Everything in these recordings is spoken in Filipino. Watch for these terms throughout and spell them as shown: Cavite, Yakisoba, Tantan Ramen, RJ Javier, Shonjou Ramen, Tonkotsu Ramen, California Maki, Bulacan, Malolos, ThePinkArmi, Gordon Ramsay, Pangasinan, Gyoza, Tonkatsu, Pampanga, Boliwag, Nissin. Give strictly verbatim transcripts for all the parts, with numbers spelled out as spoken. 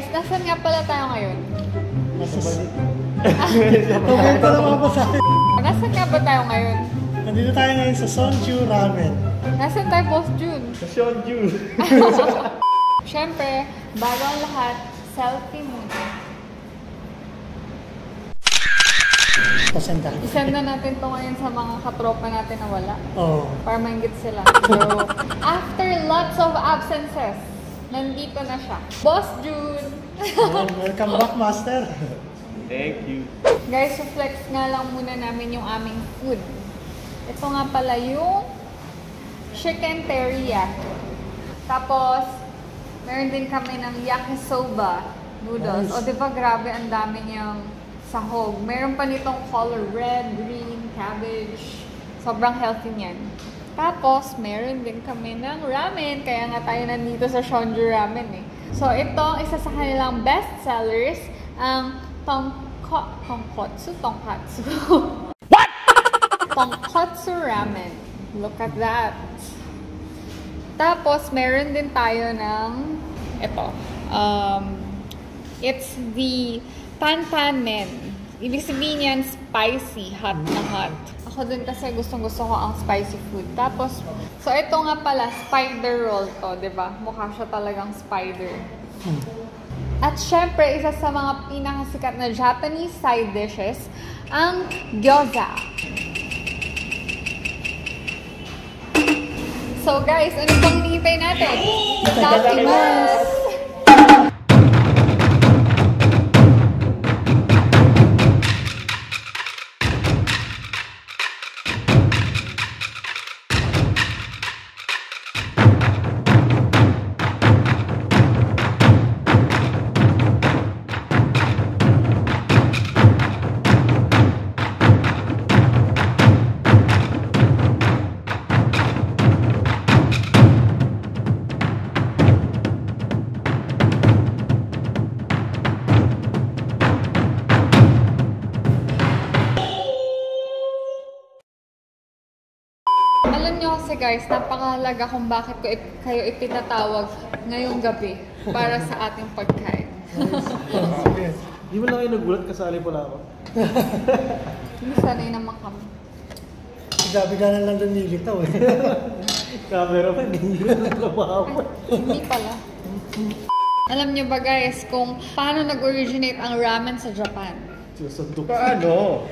guys, nasan nga pala tayo ngayon? Nasa balik. Pagpunta naman po sa akin. Nasan nga ba tayo ngayon? Nandito tayo ngayon sa Shonjou Ramen. Nasan tayo, Boss June? Sa Shonjou. Siyempre, bago ang lahat, selfie muna. Pasenda. Isend na natin to ngayon sa mga katropa natin na wala. Oo. Oh. Para mainggit sila. So, after lots of absences, nandito na siya. Boss June! Oh, welcome back, Master! Thank you. Guys, reflex nga lang muna namin yung aming food. Ito nga pala yung chicken teriyaki. Tapos, meron din kami ng yakisoba noodles. Nice. O diba, grabe, ang dami niyang sahog. Meron pa nitong color red, green, cabbage. Sobrang healthy niyan. Tapos, meron din kami ng ramen. Kaya nga tayo nandito sa Shonjou Ramen eh. So, ito, isa sa kanilang best sellers, ang Tonko... Tonkotsu? Tonkatsu. What? Tonkotsu Ramen. Look at that. Tapos, meron din tayo ng... Ito. Um, it's the... Tantan Ramen. Ibig sabihin yan, spicy, hot na hot. Ako din kasi gustong-gusto ko ang spicy food. Tapos, so ito nga pala, spider roll to, diba? Mukha siya talagang spider. At syempre, isa sa mga pinakasikat na Japanese side dishes, ang gyoza. So guys, ano bang hinihintay natin? Tatimas! Guys, napakahalaga kung bakit ko ip kayo ipinatawag ngayong gabi para sa ating pagkain. Di mo lang kayo nagulat, kasali pala ako. Hindi sanay naman kami. Bigla-bigla na lang lumilitaw eh. Camera pa, hindi na trabaho. Hindi pala. Alam nyo ba guys kung paano nag-originate ang ramen sa Japan? Susundok. Paano?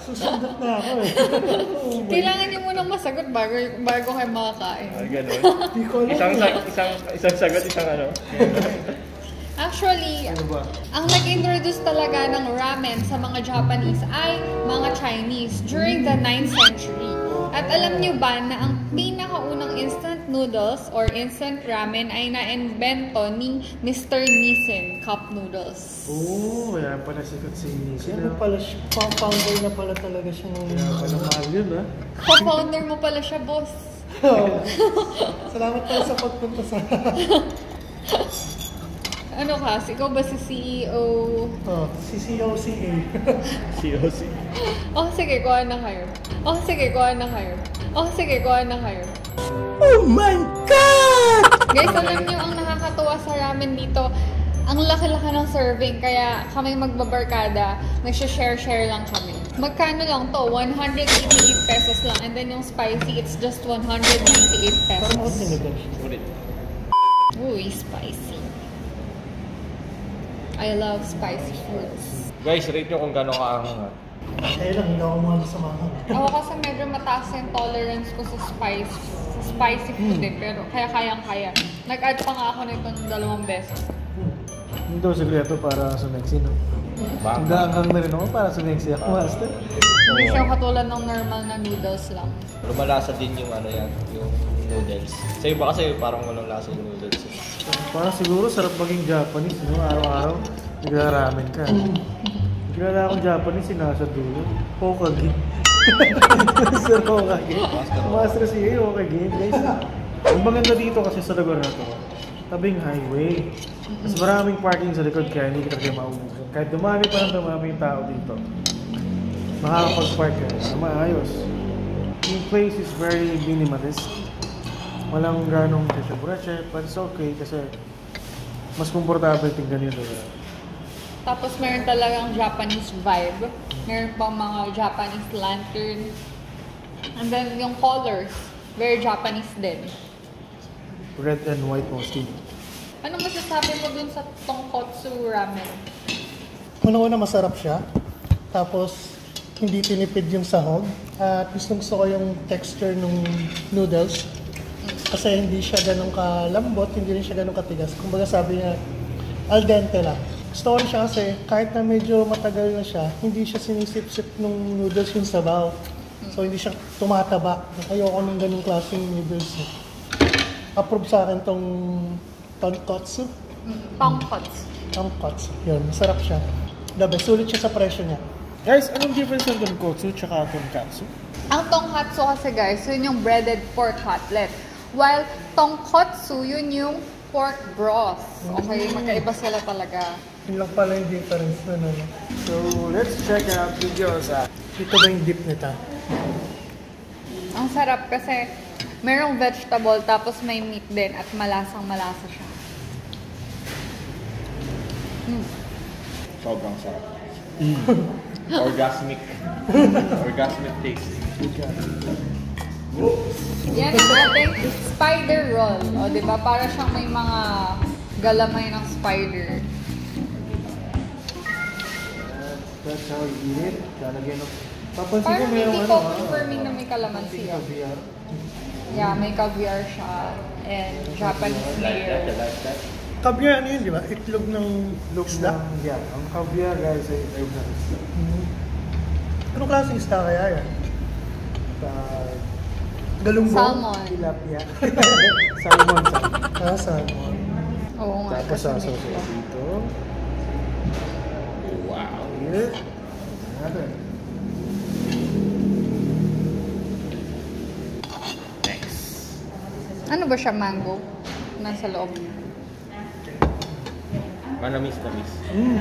Susundok na ako eh. Oh, kailangan niyo munang masagot bago, bago kayo makakain. Ah, gano'n. Isang, isang, isang sagot, isang ano. Actually, ano ba? Ang nag-introduce talaga ng ramen sa mga Japanese ay mga Chinese during the ninth century. At alam niyo ba na ang pinakaunang instant noodles or instant ramen ay na-invento ni Mister Nissin cup noodles. Oo, oh, yan pala sikat si Nissin. Yan pala siya. Pa-founder na pala talaga siya. Yan pala mahal yun ah. Pa-founder mo pala siya, boss. Oh. Salamat pala sa pagpunta sa... Ano ka? Ikaw ba si C E O? Oh, si C O C A. C O C. Oh, sige, kuha na kayo. Oh, sige, kuha na kayo. Oh, sige, kuha na kayo. Oh my God! Guys, alam niyo ang nakakatuwa sa ramen dito, ang laki-laki ng serving, kaya kami magbabarkada, nagsha-share-share lang kami. Magkano lang to? one hundred eighty-eight pesos lang. And then yung spicy, it's just one hundred ninety-eight pesos. Uy, spicy. I love spicy foods. Guys, rate nyo kung gano'ng kaangat. Kaya lang, hindi ako mahal sa mga. Oo, kasi medyo mataas yung tolerance ko sa spice, sa spicy food din. Pero kaya kayang-kaya. Nag-add pa nga ako nito ng dalawang beses. Hindi daw sigreto para sa Nexi, no? Hanggang-hanggang na rin ako para sa Nexi. Ako, master. Hindi siya katulad ng normal na noodles lang. Lumalasa din yung ano yan, yung noodles. Sa'yo ba kasi parang walang lasa yung noodles? Parang siguro sarap maging Japanese, no? Araw-araw, naglaramen ka. Naglalala akong Japanese, sinasa dulo. Hokage. Sir Hokage. Master siya yung Hokage, guys. Ang maganda dito kasi sa lugar na to, tabing highway. Mas maraming parking sa likod kaya hindi kita kayo maubusan. Kahit dumami pa lang dumami yung tao dito, makakapag-park ka na maayos. Yung place is very minimalist. Walang ganong cheche-bureche, but it's okay kasi Mas komportable tingnan nito. Tapos meron talagang Japanese vibe. Meron pa mga Japanese lantern. And then yung colors, very Japanese din. Red and white mostly. Ano masasabi mo dun sa Tonkotsu Ramen? Una-una masarap siya. Tapos hindi tinipid yung sahog. At gusto ko yung texture ng noodles. Kasi hindi siya ganun kalambot, hindi rin siya ganun katigas. Kumbaga sabi niya, al dente lang. Gusto ko rin siya kasi kahit na medyo matagal na siya, hindi siya sinisip-sip ng noodles yung sabaw. So hindi siya tumataba. Ayoko ng ganung klaseng noodles. Approve sa akin tong Tonkotsu. Tonkotsu. Tonkotsu. Yun, masarap siya. Dabe, sulit siya sa presyo niya. Guys, anong difference ng Tonkotsu tsaka Tonkatsu? Ang Tonkatsu kasi guys, yun yung breaded pork cutlet. While Tonkotsu, yun yung pork broth. Okay, magkaiba sila talaga. Yun lang pala yung difference na nun. So, let's check out the gyoza. Ito ba yung dip nita? Ang sarap kasi merong vegetable tapos may meat din at malasang-malasa siya. Mm. Sobrang sarap. Mm. Orgasmic. Orgasmic taste. Yan ang ating spider roll. O, diba? Para siyang may mga galamay ng spider. That's how you eat it. Lalagyan ng... Papansin ko mayroong ano. Parang hindi ko confirming na may kalamansi. Yeah, may caviar siya. And Japanese beer. Caviar, ano yun, di ba? Itlog ng isda? Yeah, ang caviar guys ay itlog ng isda. Mm-hmm. Anong klaseng isda kaya yan? Uh, Galunggong? Salmon. Tilapia. Salmon, salmon. Ah, salmon. Oo nga. Tapos sasaw-saw dito. Wow. Yes. Natin. Next. Ano ba siya, mango? Nasa loob niya. Manamis-namis. Mm.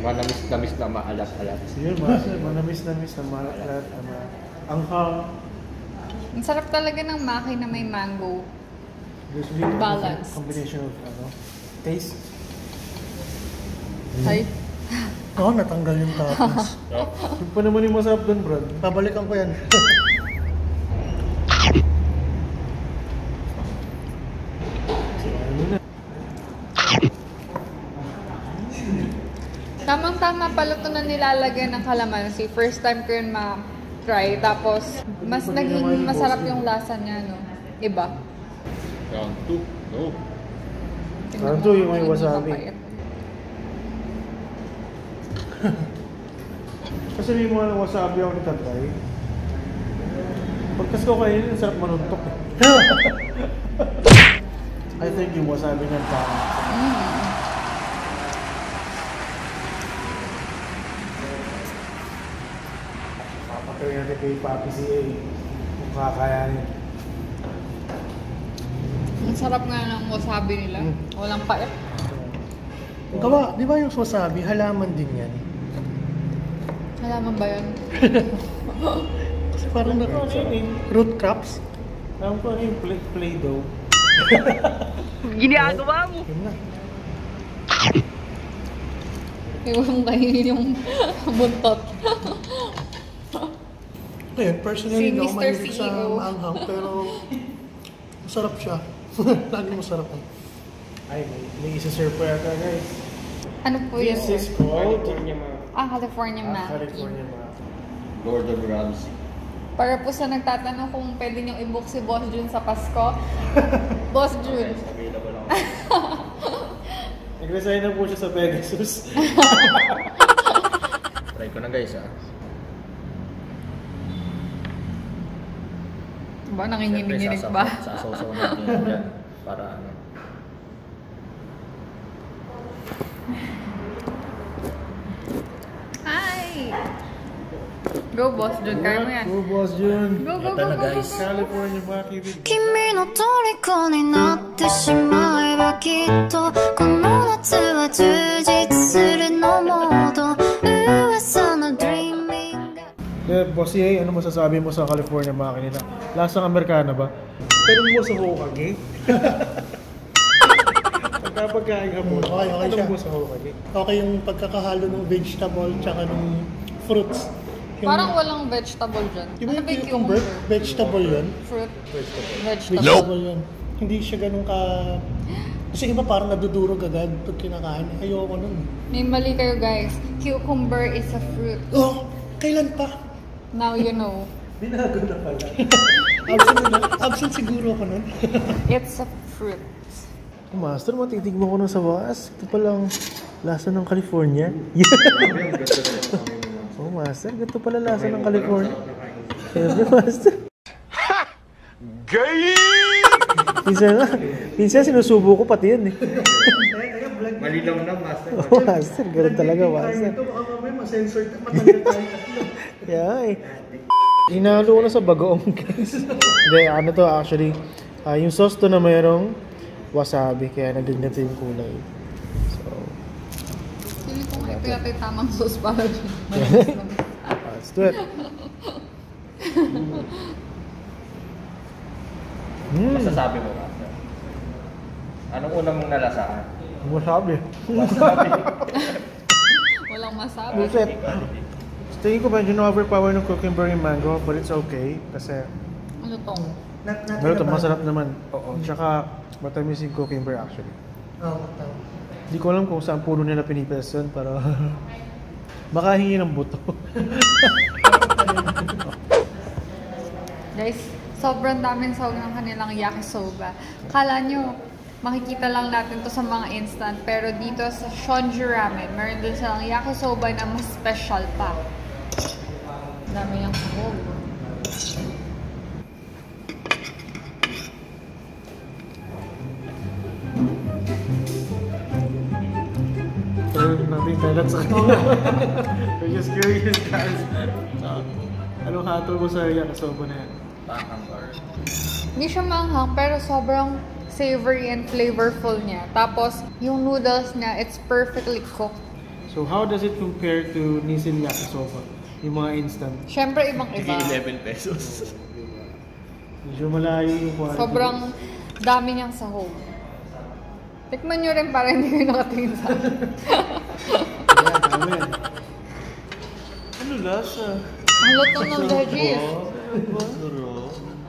Manamis-namis na maalat-alat. Sige, manamis-namis na maalat-alat. Angkal. Ang sarap talaga ng maki na may mango. Balance. Combination of ano, taste. Mm. Ay. Oo, oh, natanggal yung tapas. Yung pa naman yung masarap dun, bro. Pabalikan ko yan. Tamang-tama pala ito na nilalagay ng kalamansi. First time ko yun ma-try. Tapos, mas naging masarap yung lasa niya, no? Iba. Round two. No. Round two yung may wasabi. Kasi yung mga wasabi ako nitatry. Pagkas ko kayo yun, sarap manuntok. I think yung wasabi niya parang... Mm. Kaya natin kay Papi C A kung kakayanin. Ang sarap nga ng wasabi nila. Mm. Walang pait. Gawa, di ba yung wasabi, halaman din yan? Halaman ba yun? Kasi parang naka root crops. Alam ko ano yung Play-Doh. Giniagawa mo! Yun na. Iwan kayo yung buntot. Ayun, personally, hindi ako mahilig sa maanghang, pero masarap siya. Lagi masarap yan. Ay, may, may isa-serve po yata, guys. Ano po yun? This is called California Maki. Ah, California Maki. California Maki. Gordon Ramsay. Para po sa nagtatanong kung pwede niyong i-book si Boss June sa Pasko. Boss June. Okay, available ako. Nag-resign na po siya sa Pegasus. Try ko na, guys, ah. Ba, nanginginig-nginig ba? Sasaw-saw natin yan dyan. Para ano. Hi! Go, Boss June. Kaya mo yan. Go, Boss June. Go, go, go, go, go, go. California Maki. Kimi no toriko ni natte shimaeba kitto. Kono natsu wa jujitsu suru no modo. Uwasa no dream. Eh, Boss E A, ano masasabi mo sa California Maki nila? Lasang Amerikana ba? Pero mo sa Hokage? Para pagkain hapon, okay, okay anong gusto ko kami? Okay yung pagkakahalo ng vegetable tsaka ng fruits. Yung, parang walang vegetable dyan. Yung ano ba yung cucumber? Vegetable yun. Fruit? Vegetable. Vegetable, vegetable yun. Hindi siya ganun ka... Kasi iba parang nadudurog agad pag kinakain. Ayoko nun. May mali kayo guys. Cucumber is a fruit. Oh! Kailan pa? Now you know. Binago na pala. Absent na. Absent siguro ako nun. It's a fruit. Oh, Master, matitigman ko nun sa wakas. Ito palang lasa ng California. Yeah. Oh, Master, ganito pala lasa ng California. Siyempre, Master. Ha! Gay! Minsan nga, minsan sinusubo ko pati yun eh. Malilaw na, Master. Oo, Master. Ganun talaga, Master. Ito baka mamaya masensor na matanggal tayo. Yeah eh. Hinalo ko na sa bagoong guys. Hindi, ano to actually, uh, yung sauce to na mayroong wasabi, kaya nagdagnat yung kulay. So, hindi ko nga ito yata yung tamang sauce para dyan. Let's do it. Mm. Masasabi mo, Master? Anong unang mong nalasahan? Wasabi. Wasabi. Walang masabi. Buset. Tingin ko medyo na-overpower ng cucumber yung mango, but it's okay. Kasi... Ano tong? Pero ito, masarap naman. Oo. Tsaka, matamis yung cucumber actually. Oo, matamis. Hindi ko alam kung saan puno nila pinipilas yun, pero... Baka hingi ng buto. Guys, sobrang daming sawag ng kanilang yakisoba. Kala nyo, makikita lang natin to sa mga instant. Pero dito sa Shonjou Ramen, meron din silang yakisoba na mas special pa. Dami ng sawag. Pero natin talat sa kanila. We're just curious guys. Anong hatol mo sa yakisoba na yan? Hindi siya manghang, pero sobrang savory and flavorful niya. Tapos, yung noodles niya, it's perfectly cooked. So, how does it compare to Nissin yakisoba? Yung mga instant? Siyempre, ibang-iba. eleven pesos. Medyo malayo yung quality. Sobrang dami niyang sahog. Tikman nyo rin para hindi kayo nakatingin sa akin. Yeah, ano lasa? Ang lutong ng veggies.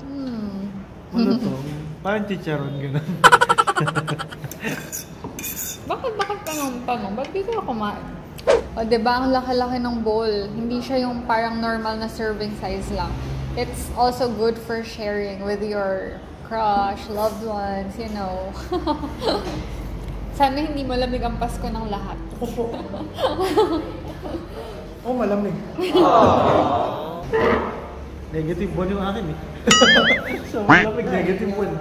Hmm. Ano to? Parang chicharon gano'n. Bakit, bakit tanong-tanong? Ba't di ko kumain? O diba, ang laki-laki ng bowl. Hindi siya yung parang normal na serving size lang. It's also good for sharing with your crush, loved ones, you know. Sana hindi malamig ang Pasko ng lahat. Oh, malamig. Oh. Negative one yung akin eh. So, malamig negative one.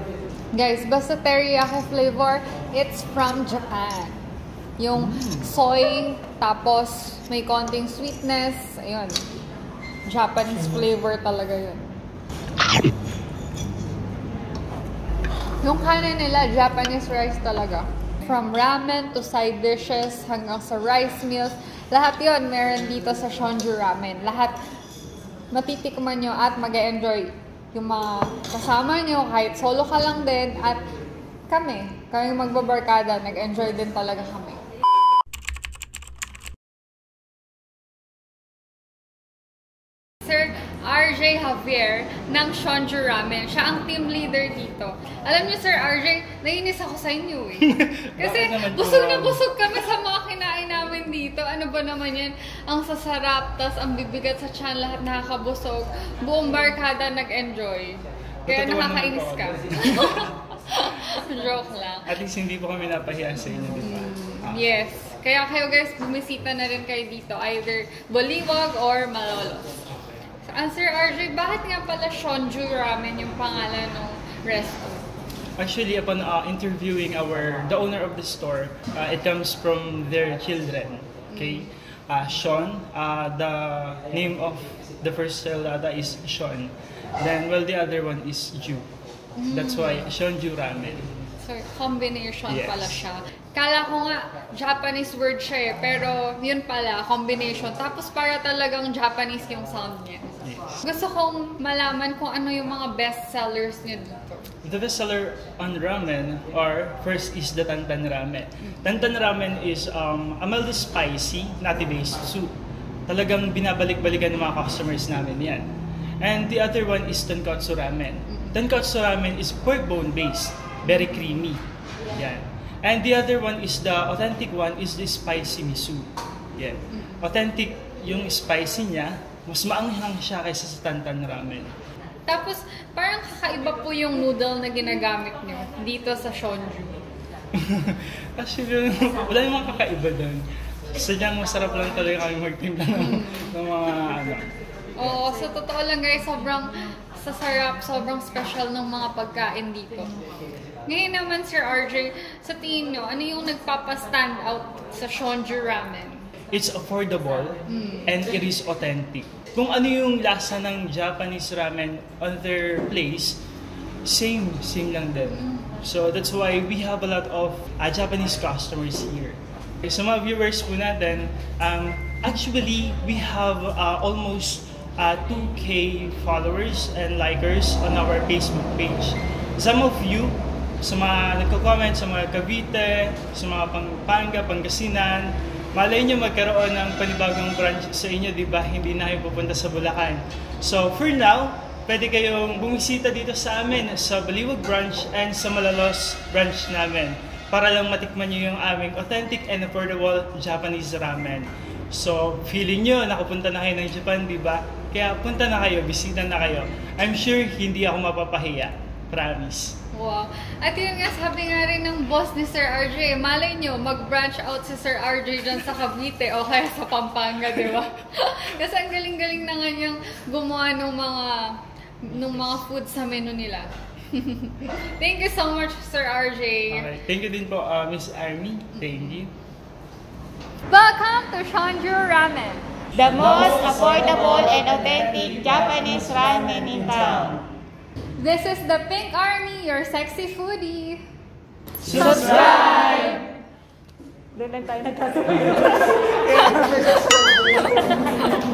Guys, basta teriyaki flavor, it's from Japan. Yung soy, tapos may konting sweetness. Ayun. Japanese flavor talaga yun. Yung kanin nila, Japanese rice talaga. From ramen to side dishes, hanggang sa rice meals. Lahat yun, meron dito sa Shonjou Ramen. Lahat matitikman nyo at mag-enjoy yung mga kasama nyo, kahit solo ka lang din, at kami, kami magbabarkada, nag-enjoy din talaga kami. Sir R J Javier ng Shonjou Ramen, siya ang team leader dito. Alam nyo Sir R J, nainis ako sa inyo eh. Kasi busog na busog kami sa mga kinain namin dito. Ano ba naman yan? Ang sasarap, tas ang bibigat sa tiyan, lahat nakakabusog. Buong barkada nag-enjoy. Kaya nakakainis ka. Joke lang. At least hindi po kami napahiyan sa inyo, di ba? Ah. Yes. Kaya kayo guys, bumisita na rin kayo dito. Either Boliwag or Malolos. Sir R J, bakit nga pala Shonjou Ramen yung pangalan ng restaurant? Actually, upon uh, interviewing our the owner of the store, uh, it comes from their children. Okay, uh, Sean, uh, the name of the first child uh, is Sean. Then, well, the other one is Ju. That's why Shonjou Ramen. combination yes. pala siya. Kala ko nga Japanese word siya eh, pero yun pala, combination. Tapos para talagang Japanese yung sound niya. Yes. Gusto kong malaman kung ano yung mga best sellers niya dito. The best seller on ramen are, first is the Tantan Ramen. Tantan Ramen is um, a mildly spicy, nati-based soup. Talagang binabalik-balikan ng mga customers namin yan. And the other one is Tonkotsu Ramen. Tonkotsu Ramen is pork bone based, very creamy. Yan. And the other one is the authentic one is the spicy miso. Yan. Authentic yung spicy niya, mas maanghang siya kaysa sa Tantan Ramen. Tapos parang kakaiba po yung noodle na ginagamit niyo dito sa Shonjou. Actually, wala namang kakaiba doon. Sadyang masarap lang talaga kami magtimpla ng, ng mga ano. Oo, sa totoo lang guys, sobrang sasarap, sobrang special ng mga pagkain dito. Ngayon naman, Sir R J, sa tingin nyo, ano yung nagpapa-stand out sa Shonjou Ramen? It's affordable mm. and it is authentic. Kung ano yung lasa ng Japanese ramen on their place, same, same lang din. So that's why we have a lot of uh, Japanese customers here. Sa mga viewers po natin, um, actually, we have uh, almost uh, two K followers and likers on our Facebook page. Some of you, sa mga nagko-comment, sa mga Cavite, sa mga Pampanga, Pangasinan, malay nyo magkaroon ng panibagong branch sa inyo, di ba? Hindi na kayo pupunta sa Bulacan. So for now, pwede kayong bumisita dito sa amin, sa Baliwag branch and sa Malalos branch namin, para lang matikman nyo yung aming authentic and affordable Japanese ramen. So, feeling nyo, nakapunta na kayo ng Japan, di ba? Kaya punta na kayo, bisita na kayo. I'm sure hindi ako mapapahiya. Promise. Wow. At yun nga, sabi nga rin ng boss ni Sir R J, malay nyo, mag-branch out si Sir R J dyan sa Cavite o kaya sa Pampanga, di ba? Kasi ang galing-galing na nga niyang gumawa ng mga, ng mga food sa menu nila. Thank you so much, Sir R J. Alright. Thank you din po, uh, Miss Army. Thank you. Welcome to Shonjou Ramen, the most affordable and authentic Japanese ramen in town. This is the Pink Army, your sexy foodie. Subscribe! Doon lang tayo nagkatuloy.